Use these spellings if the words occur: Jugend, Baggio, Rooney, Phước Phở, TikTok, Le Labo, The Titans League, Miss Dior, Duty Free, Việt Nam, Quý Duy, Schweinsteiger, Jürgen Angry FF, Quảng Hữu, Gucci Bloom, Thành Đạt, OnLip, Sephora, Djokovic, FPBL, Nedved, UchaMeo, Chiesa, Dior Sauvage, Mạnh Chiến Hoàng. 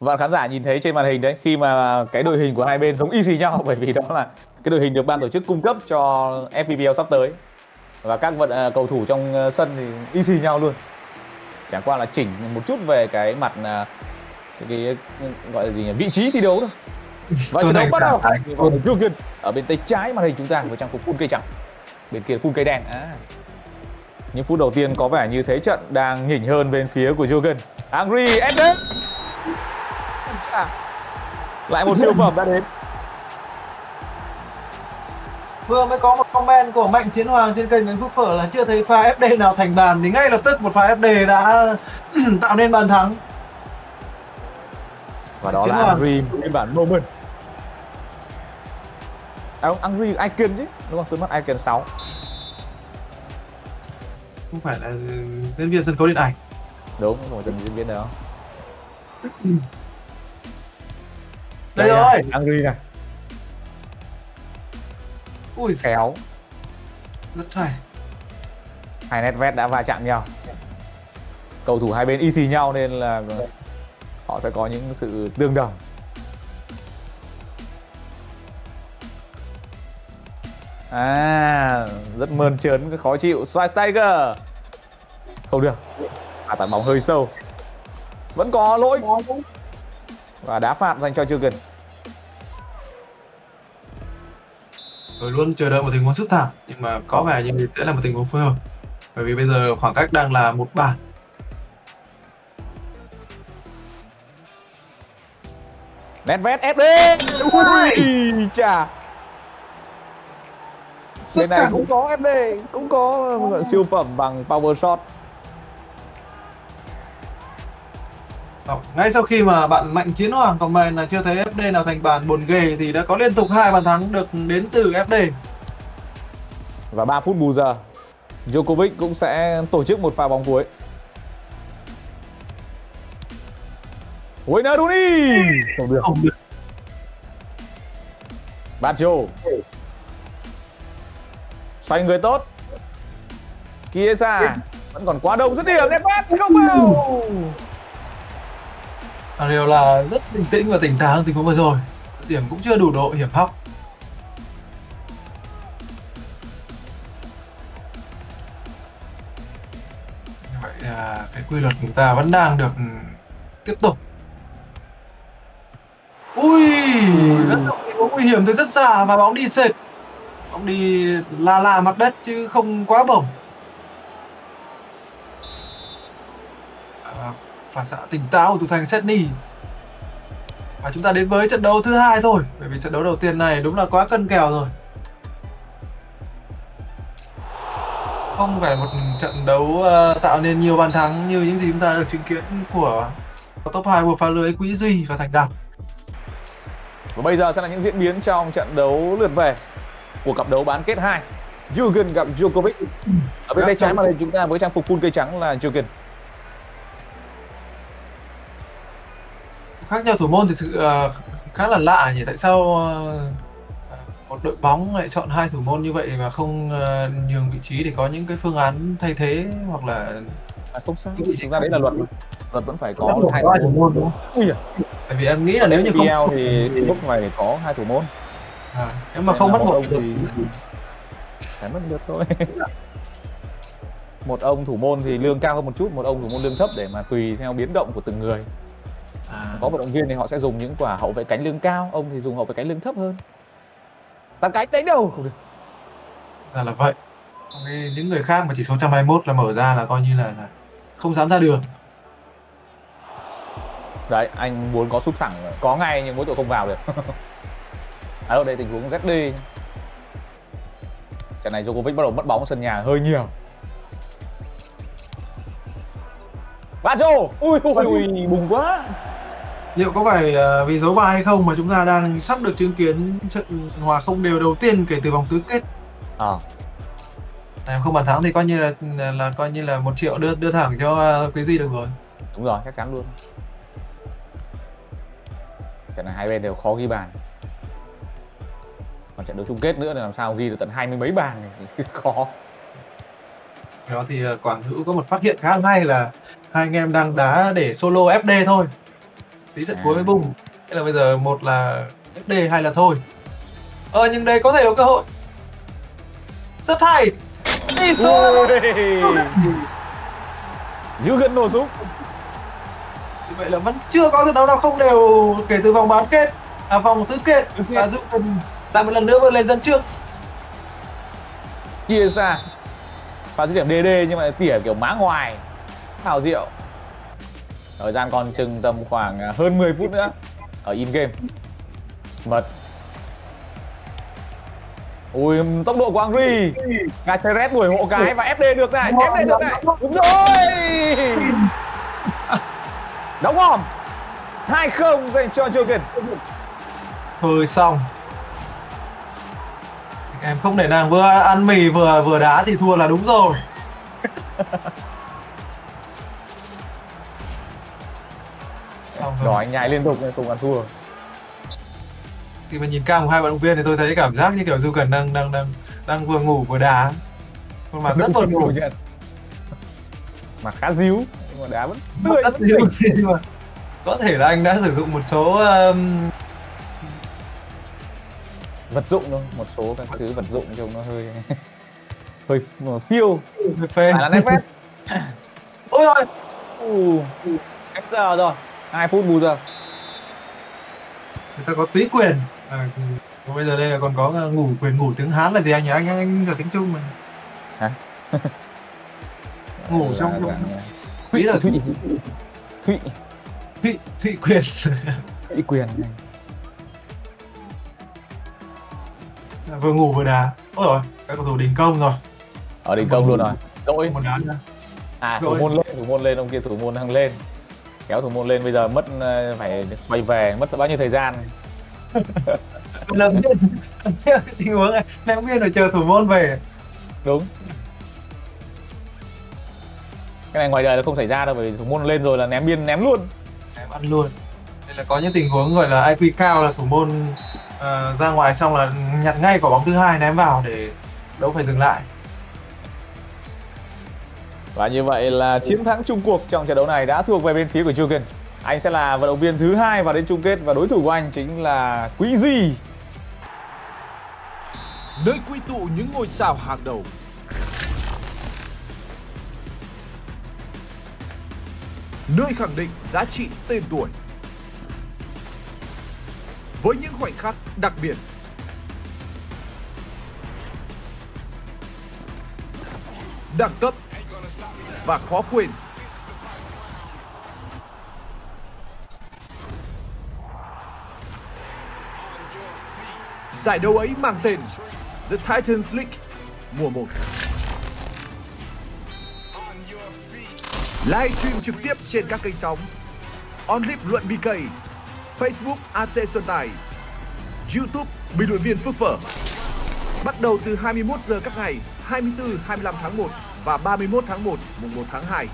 Bạn khán giả nhìn thấy trên màn hình đấy, khi mà cái đội hình của hai bên giống y xì nhau, bởi vì đó là cái đội hình được ban tổ chức cung cấp cho FPBL sắp tới. Và các cầu thủ trong sân thì y xì nhau luôn. Chẳng qua là chỉnh một chút về cái mặt cái gọi là gì nhỉ? Vị trí thi đấu thôi. Và trận đấu bắt đầu. Jugend ở bên tay trái màn hình chúng ta với trang phục full cây trắng. Bên kia full cây đen. Những phút đầu tiên có vẻ như thế trận đang nhỉnh hơn bên phía của Jürgen Angry FF. Lại một siêu phẩm đã đến. Vừa mới có một comment của Mạnh Chiến Hoàng trên kênh Phước Phở là chưa thấy pha FD nào thành bàn thì ngay lập tức một pha FD đã tạo nên bàn thắng. Và đó là Angry biên bản moment. Angry Icon chứ, đúng không? Tôi mất Icon 6. Không phải là diễn viên sân khấu điện ảnh. Đúng, không phải diễn viên đâu. Đây rồi, Angry này. Ui, khéo. Rất hay. Hai nét vét đã va chạm nhau. Cầu thủ hai bên y xì nhau nên là họ sẽ có những sự tương đồng. Rất mơn trớn, khó chịu. Schweinsteiger không được, phạt bóng hơi sâu, vẫn có lỗi và đá phạt dành cho Jürgen. Tôi luôn chờ đợi một tình huống sút thẳng nhưng mà có vẻ như sẽ là một tình huống phối hợp, bởi vì bây giờ khoảng cách đang là một bàn. Nedved FD. Ui chà. Bên này cũng có FD, cũng có siêu phẩm bằng power shot. Ngay sau khi mà bạn Mạnh Chiến Hoàng comment là chưa thấy FD nào thành bàn, buồn ghê, thì đã có liên tục hai bàn thắng được đến từ FD. Và 3 phút bù giờ, Djokovic cũng sẽ tổ chức một pha bóng cuối. Winner Rooney. Không được. Baggio xoay người tốt. Chiesa vẫn còn quá đông, dứt điểm, đẹp phát không vào. Điều là rất bình tĩnh và tỉnh táo hơn tình huống vừa rồi. Dứt điểm cũng chưa đủ độ hiểm hóc. Vậy cái quy luật của chúng ta vẫn đang được tiếp tục. Ui, rất nguy hiểm từ rất xa và bóng đi sệt. Bóng đi là mặt đất chứ không quá bổng. Phản xạ tỉnh táo của thủ thành Sydney. Và chúng ta đến với trận đấu thứ hai thôi, bởi vì trận đấu đầu tiên này đúng là quá cân kèo rồi. Không phải một trận đấu tạo nên nhiều bàn thắng như những gì chúng ta được chứng kiến của top 2 của pha lưới Quý Duy và Thành Đạt. Và bây giờ sẽ là những diễn biến trong trận đấu lượt về của cặp đấu bán kết 2, Jürgen gặp Djokovic. Ở bên tay trái màn hình chúng ta với trang phục full cây trắng là Jürgen. Khác nhau thủ môn thì khá là lạ nhỉ, tại sao một đội bóng lại chọn hai thủ môn như vậy mà không nhường vị trí để có những cái phương án thay thế hoặc là không sao. Thực ra đấy là luật vẫn phải có hai thủ môn đúng không? Bởi vì em nghĩ là nếu như không thì lúc này phải có hai thủ môn. Nếu mà không mất một thì phải mất được thôi. Một ông thủ môn thì lương cao hơn một chút, một ông thủ môn lương thấp để mà tùy theo biến động của từng người. Có vận động viên thì họ sẽ dùng những quả hậu vệ cánh lương cao, ông thì dùng hậu vệ cánh lương thấp hơn. Tạt cánh đánh đâu không được. Ra là vậy. Những người khác mà chỉ số 121 là mở ra là coi như là không dám ra đường. Đấy, anh muốn có sút thẳng có ngay nhưng mỗi tội không vào được. Ở đây tình huống ZD. Trận này Djokovic bắt đầu mất bóng sân nhà hơi nhiều. Baggio, ui bùng quá. Liệu có phải vì dấu vai hay không mà chúng ta đang sắp được chứng kiến trận hòa không đều đầu tiên kể từ vòng tứ kết. Em không bàn thắng thì coi như là một triệu đưa thẳng cho Quý Duy được rồi. Đúng rồi, chắc chắn luôn. Trận này hai bên đều khó ghi bàn. Còn trận đấu chung kết nữa là làm sao ghi được tận 20 mấy bàn này khó. Đó thì Quảng Hữu có một phát hiện khá hay là hai anh em đang đá để solo FD thôi. tí trận cuối với vùng. Thế là bây giờ một là FD, hai là thôi. Nhưng đây có thể có cơ hội. Rất hay. Đi xuống. Jürgen nổ xuống. Vậy là vẫn chưa có trận đấu nào không đều kể từ vòng bán kết, vòng tứ kết. Và Jürgen lại một lần nữa vươn lên dẫn trước. Chia xa. Và dứt điểm DD nhưng mà tỉa kiểu má ngoài. Thảo diệu. Thời gian còn chừng tầm khoảng hơn 10 phút nữa ở in game. Mật. Ui, tốc độ của Angry. Gacheres đuổi hộ cái và FD được này, FD được này. Đúng rồi. Đóng hòm. 2-0 dành cho Jürgen. Thôi xong. Em không để nàng vừa ăn mì vừa đá thì thua là đúng rồi. Đỏ anh nhai liên tục cùng ăn thua. Khi mà nhìn cam của hai vận động viên thì tôi thấy cảm giác như kiểu Jürgen đang vừa ngủ vừa đá. Con mặt rất buồn ngủ. Mặt khá díu nhưng mà đá vẫn tươi. Rất díu. Có thể là anh đã sử dụng một số vật dụng thôi, một số các thứ vật dụng trông nó hơi phiêu, hơi phê. Phải là nét phép. Ôi rồi. Hết giờ rồi. 2 phút bù giờ. Người ta có túy quyền. Bây giờ đây là còn có ngủ quyền, ngủ tiếng Hán là gì anh nhỉ? Anh giờ tiếng Trung mà. Hả? Ngủ trong là... Thụy là Thụy quyền. Thụy quyền này. Vừa ngủ vừa đá. Ôi rồi, các cầu thủ đình công rồi. Ở đình công luôn rồi. Đội một đá nữa. À, thủ môn lên ông kia thủ môn đang lên. Kéo thủ môn lên bây giờ mất phải quay về mất bao nhiêu thời gian. Lần trước tình huống này ném viên rồi chờ thủ môn về. Đúng. Cái này ngoài đời nó không xảy ra đâu bởi vì thủ môn lên rồi là ném biên ném luôn. Ném ăn luôn. Đây là có những tình huống gọi là IQ cao là thủ môn ra ngoài xong là nhặt ngay quả bóng thứ hai ném vào để đâu phải dừng lại. Và như vậy là chiến thắng chung cuộc trong trận đấu này đã thuộc về bên phía của Jürgen. Anh sẽ là vận động viên thứ hai vào đến chung kết và đối thủ của anh chính là Quý Duy. Nơi quy tụ những ngôi sao hàng đầu. Nơi khẳng định giá trị tên tuổi. Với những khoảnh khắc đặc biệt. Đẳng cấp. Và khó quên. Giải đấu ấy mang tên The Titans League mùa 1. Livestream trực tiếp trên các kênh sóng OnLip Luận BK, Facebook AC Xuân Tài, YouTube Bình luận viên Phước Phở. Bắt đầu từ 21 giờ các ngày 24, 25 tháng 1 và 31 tháng 1, mùng 1 tháng 2.